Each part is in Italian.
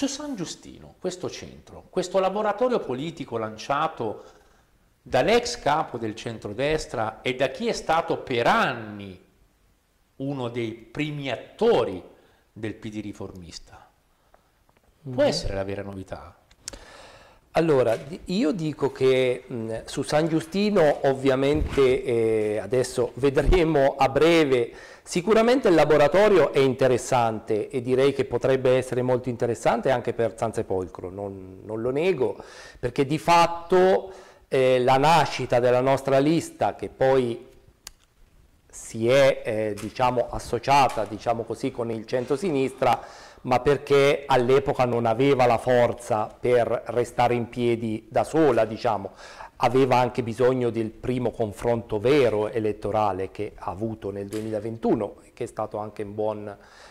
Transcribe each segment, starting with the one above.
Su San Giustino, questo centro, questo laboratorio politico lanciato dall'ex capo del centrodestra e da chi è stato per anni uno dei primi attori del PD riformista, può essere la vera novità? Allora, io dico che su San Giustino ovviamente adesso vedremo a breve, sicuramente il laboratorio è interessante e direi che potrebbe essere molto interessante anche per Sansepolcro, non lo nego, perché di fatto la nascita della nostra lista, che poi si è diciamo, associata diciamo così, con il centro-sinistra, ma perché all'epoca non aveva la forza per restare in piedi da sola, diciamo. Aveva anche bisogno del primo confronto vero elettorale che ha avuto nel 2021, che è stato anche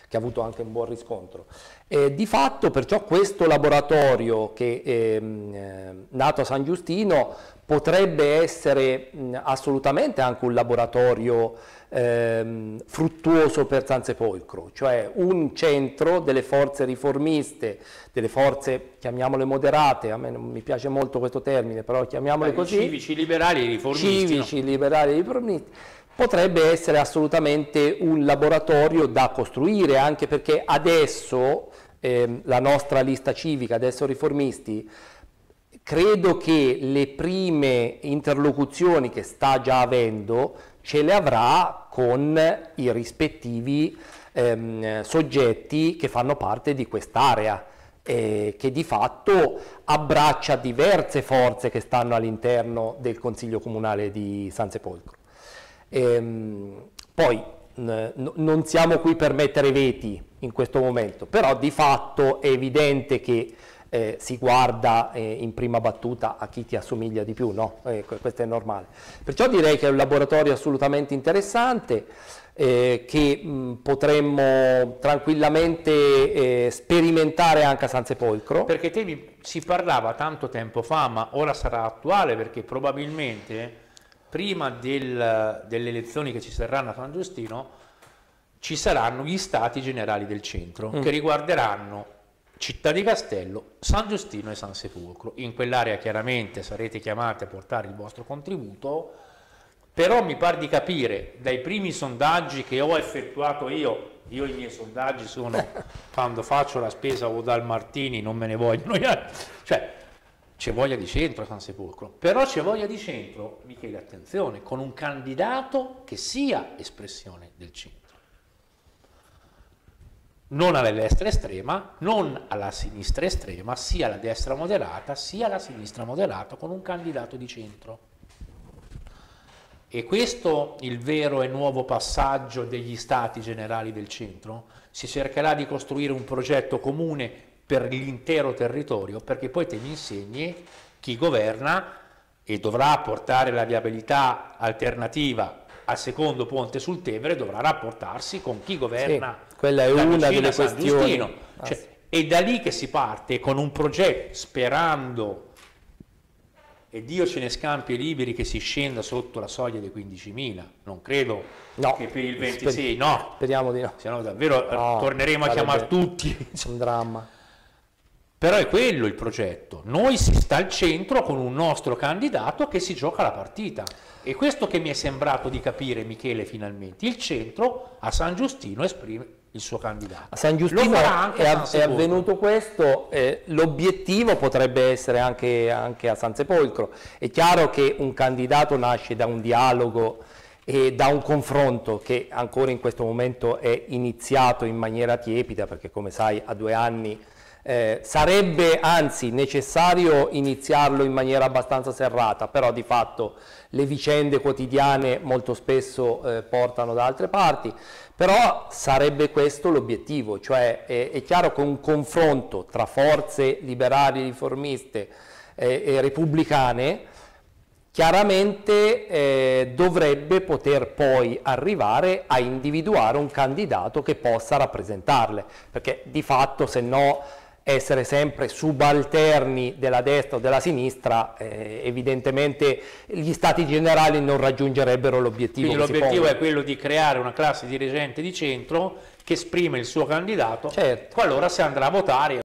che ha avuto anche un buon riscontro. Di fatto perciò questo laboratorio che è nato a San Giustino potrebbe essere assolutamente anche un laboratorio fruttuoso per Sansepolcro, cioè un centro delle forze riformiste, delle forze, chiamiamole moderate, a me non mi piace molto questo termine, però chiamiamole così. Civici, liberali e riformisti. Civici, liberali e riformisti. Potrebbe essere assolutamente un laboratorio da costruire, anche perché adesso la nostra lista civica, adesso riformisti, credo che le prime interlocuzioni che sta già avendo ce le avrà con i rispettivi soggetti che fanno parte di quest'area, che di fatto abbraccia diverse forze che stanno all'interno del Consiglio Comunale di Sansepolcro. Poi non siamo qui per mettere veti in questo momento, però di fatto è evidente che si guarda in prima battuta a chi ti assomiglia di più, no? Questo è normale. Perciò direi che è un laboratorio assolutamente interessante che potremmo tranquillamente sperimentare anche a Sansepolcro. Perché te si parlava tanto tempo fa, ma ora sarà attuale, perché probabilmente prima delle elezioni che ci saranno a San Giustino ci saranno gli stati generali del centro che riguarderanno Città di Castello, San Giustino e Sansepolcro. In quell'area chiaramente sarete chiamati a portare il vostro contributo, però mi pare di capire dai primi sondaggi che ho effettuato io i miei sondaggi sono quando faccio la spesa o dal Martini, non me ne vogliono, cioè c'è voglia di centro a Sansepolcro, però c'è voglia di centro, Michele, attenzione, con un candidato che sia espressione del centro. Non alla destra estrema, non alla sinistra estrema, sia alla destra moderata, sia alla sinistra moderata, con un candidato di centro. E questo il vero e nuovo passaggio degli stati generali del centro? Si cercherà di costruire un progetto comune per l'intero territorio, perché poi te mi insegni chi governa e dovrà portare la viabilità alternativa al secondo ponte sul Tevere, dovrà rapportarsi con chi governa. Sì, quella è una delle questioni. Cioè, è da lì che si parte con un progetto, sperando, e Dio ce ne scampi liberi, che si scenda sotto la soglia dei 15.000. Non credo che per il 26, no. Speriamo di no. Se no davvero torneremo a chiamare tutti. È un dramma. Però è quello il progetto. Noi si sta al centro con un nostro candidato che si gioca la partita. E questo che mi è sembrato di capire, Michele, finalmente. Il centro a San Giustino esprime il suo candidato. A San Giustino è avvenuto questo, l'obiettivo potrebbe essere anche a Sansepolcro. È chiaro che un candidato nasce da un dialogo e da un confronto che ancora in questo momento è iniziato in maniera tiepida, perché come sai a 2 anni... sarebbe anzi necessario iniziarlo in maniera abbastanza serrata, però di fatto le vicende quotidiane molto spesso portano da altre parti, però sarebbe questo l'obiettivo, cioè è chiaro che un confronto tra forze liberali, riformiste e repubblicane chiaramente dovrebbe poter poi arrivare a individuare un candidato che possa rappresentarle, perché di fatto se no essere sempre subalterni della destra o della sinistra, evidentemente gli stati generali non raggiungerebbero l'obiettivo. Quindi l'obiettivo è quello di creare una classe dirigente di centro che esprime il suo candidato, certo, qualora si andrà a votare.